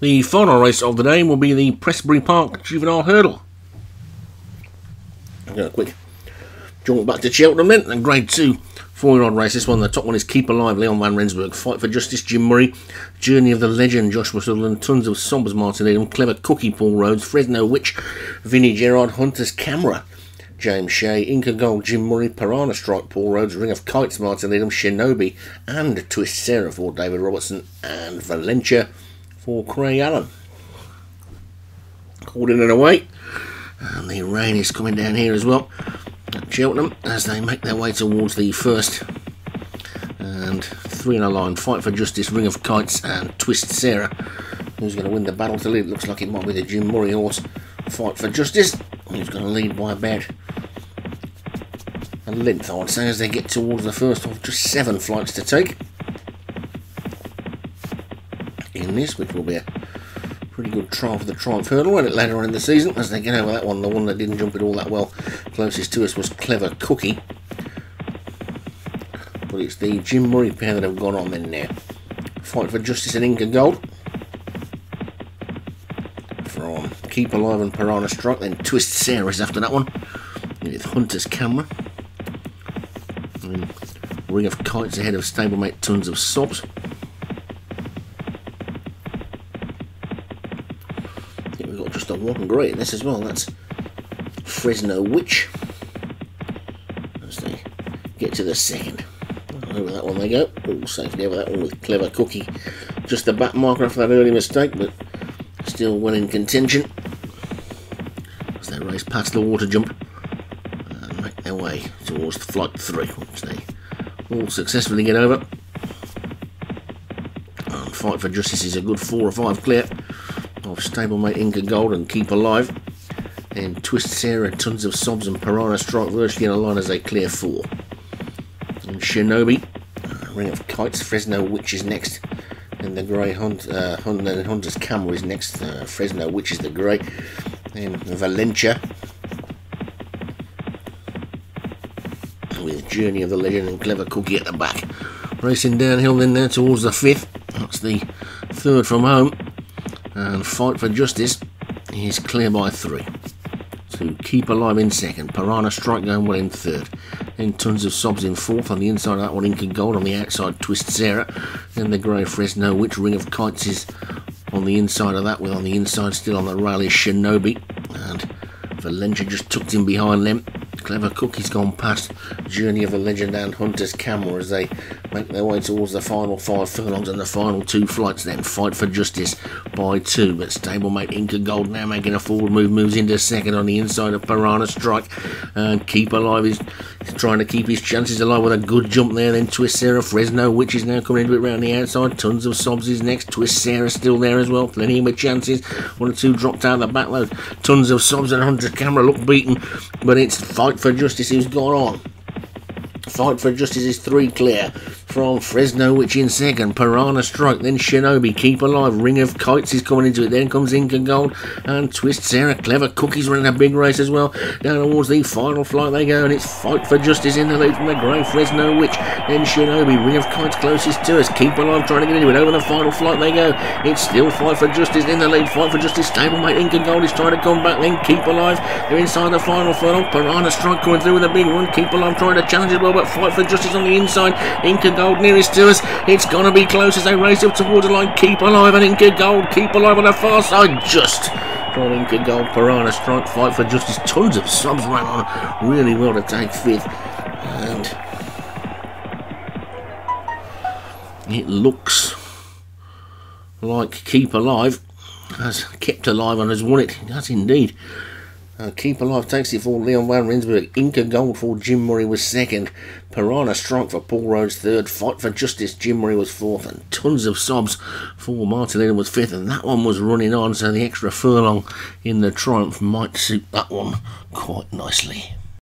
The final race of the day will be the Prestbury Park Juvenile Hurdle. I'm going to quick jump back to Cheltenham then, and Grade 2 4-year-old race. This one, the top one is Keep Alive, Leon Van Rensburg. Fight for Justice, Jim Murray. Journey of the Legend, Joshua Sutherland. Tons of Sobs, Martin Eden. Clever Cookie, Paul Rhodes. Fresno Witch, Vinnie Gerard. Hunter's Camera, James Shea. Inca Gold, Jim Murray. Piranha Strike, Paul Rhodes. Ring of Kites, Martin Eden. Shinobi and Twist Sarah for David Robertson, and Valencia for Craig Allen. Called in and away, and the rain is coming down here as well at Cheltenham as they make their way towards the first and three in a line. Fight for Justice, Ring of Kites and Twist Sarah. Who's going to win the battle to lead? It looks like it might be the Jim Murray horse, Fight for Justice, who's going to lead by about a length, I would say, as they get towards the first of just 7 flights to take in this, which will be a pretty good trial for the Triumph Hurdle and it later on in the season as they get over that one. The one that didn't jump it all that well closest to us was Clever Cookie, but it's the Jim Murray pair that have gone on then now. Fight for Justice and Inca Gold from Keep Alive and Piranha Strike, then Twist Sarah's after that one with Hunter's Camera, and Ring of Kites ahead of stablemate Tons of Sobs. A rotten great in this as well. That's Fresno Witch as they get to the second. Over that one they go. All safely over that one with Clever Cookie. Just the back marker after that early mistake, but still well in contention as they race past the water jump and make their way towards the flight 3, which they all successfully get over. And Fight for Justice is a good 4 or 5 clear of stablemate Inca Gold and Keep Alive, and Twist Sarah, Tons of Sobs and Piranha Strike virtually in a line as they clear 4. And Shinobi, Ring of Kites, Fresno Witch is next, and the grey Hunter's Camera is next. Fresno Witch is the grey, and Valencia with Journey of the Legend and Clever Cookie at the back. Racing downhill then there towards the 5th. That's the 3rd from home. And Fight for Justice is clear by 3. So Keep Alive in 2nd. Piranha Strike going well in 3rd. Then Tons of Sobs in 4th. On the inside of that one, Inca Gold. On the outside, Twist Sarah. Then the grey Fresno Witch. Ring of Kites is on the inside of that. Well, on the inside, still on the rail is Shinobi. And Valencia just tucked in behind them. Clever Cookie's gone past Journey of the Legend and Hunter's Camera as they make their way towards the final 5 furlongs and the final 2 flights. Then Fight for Justice by 2, but stablemate Inca Gold now making a forward move, moves into 2nd on the inside of Piranha Strike, and Keep Alive is trying to keep his chances alive with a good jump there. Then Twist Sarah, Fresno Witch is now coming into it round the outside. Tons of Sobs is next. Twist Sarah still there as well, plenty of chances. 1 or 2 dropped out of the back load. Tons of Sobs and Hunter's Camera look beaten, but it's Fight for Justice who's gone on. Fight for Justice is 3 clear from Fresno Witch in 2nd, Piranha Strike, then Shinobi, Keep Alive, Ring of Kites is coming into it, then comes Inca Gold and Twist Sarah. Clever Cookie's running a big race as well. Down towards the final flight they go, and it's Fight for Justice in the lead from the grey Fresno Witch, then Shinobi, Ring of Kites closest to us, Keep Alive trying to get into it. Over the final flight they go, it's still Fight for Justice in the lead. Fight for Justice stablemate Inca Gold is trying to come back, then Keep Alive, they're inside the final furlong. Piranha Strike coming through with a big run, Keep Alive trying to challenge as well, but Fight for Justice on the inside. Inca Gold nearest to us. It's going to be close as they race up towards the line. Keep Alive and Inca Gold. Keep Alive on the far side. Just from Inca Gold. Piranha Strike, Fight for Justice. Tons of Subs ran on really well to take 5th. And it looks like Keep Alive has kept alive and has won it. It does indeed. Keep Alive takes it for Leon Van Rensburg. Inca Gold for Jim Murray was 2nd. Piranha Strike for Paul Rhodes 3rd. Fight for Justice, Jim Murray was 4th. And Tons of Sobs for Martin Eden was 5th. And that one was running on, so the extra furlong in the Triumph might suit that one quite nicely.